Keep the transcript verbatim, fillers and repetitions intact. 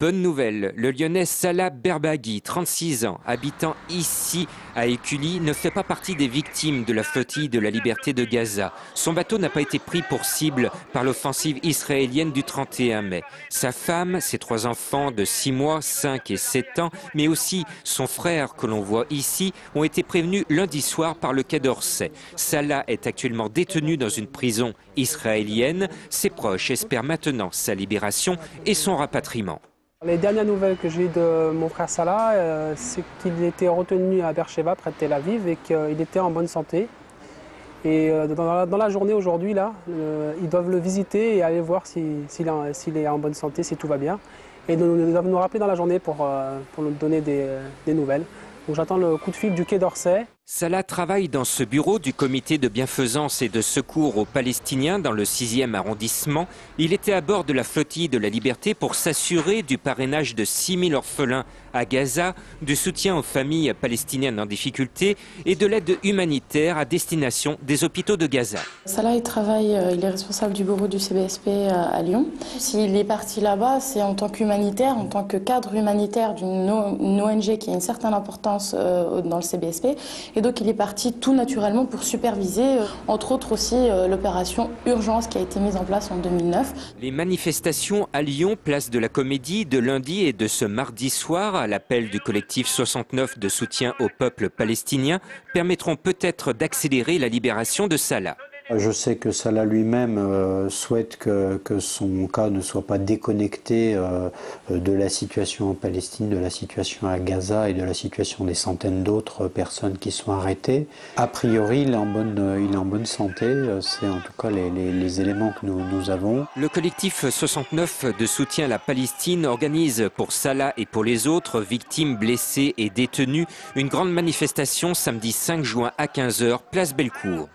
Bonne nouvelle, le Lyonnais Salah Berbagui, trente-six ans, habitant ici à Ecully, ne fait pas partie des victimes de la flottille de la liberté de Gaza. Son bateau n'a pas été pris pour cible par l'offensive israélienne du trente et un mai. Sa femme, ses trois enfants de six mois, cinq et sept ans, mais aussi son frère que l'on voit ici, ont été prévenus lundi soir par le Quai d'Orsay. Salah est actuellement détenu dans une prison israélienne. Ses proches espèrent maintenant sa libération et son rapatriement. Les dernières nouvelles que j'ai eues de mon frère Salah, euh, c'est qu'il était retenu à Bersheba, près de Tel Aviv, et qu'il était en bonne santé. Et euh, dans, la, dans la journée aujourd'hui, là, euh, ils doivent le visiter et aller voir s'il si, si est en bonne santé, si tout va bien. Et nous, nous doivent nous rappeler dans la journée pour, euh, pour nous donner des, des nouvelles. Donc j'attends le coup de fil du Quai d'Orsay. Salah travaille dans ce bureau du comité de bienfaisance et de secours aux Palestiniens dans le sixième arrondissement. Il était à bord de la flottille de la liberté pour s'assurer du parrainage de six mille orphelins à Gaza, du soutien aux familles palestiniennes en difficulté et de l'aide humanitaire à destination des hôpitaux de Gaza. Salah, il travaille, il est responsable du bureau du C B S P à Lyon. S'il est parti là-bas, c'est en tant qu'humanitaire, en tant que cadre humanitaire d'une O N G qui a une certaine importance dans le C B S P. Et donc il est parti tout naturellement pour superviser, entre autres aussi, l'opération Urgence qui a été mise en place en deux mille neuf. Les manifestations à Lyon, place de la Comédie, de lundi et de ce mardi soir, à l'appel du collectif soixante-neuf de soutien au peuple palestinien, permettront peut-être d'accélérer la libération de Salah. Je sais que Salah lui-même souhaite que, que son cas ne soit pas déconnecté de la situation en Palestine, de la situation à Gaza et de la situation des centaines d'autres personnes qui sont arrêtées. A priori, il est en bonne, il est en bonne santé, c'est en tout cas les, les, les éléments que nous, nous avons. Le collectif soixante-neuf de soutien à la Palestine organise pour Salah et pour les autres victimes, blessées et détenues une grande manifestation samedi cinq juin à quinze heures, place Bellecourt.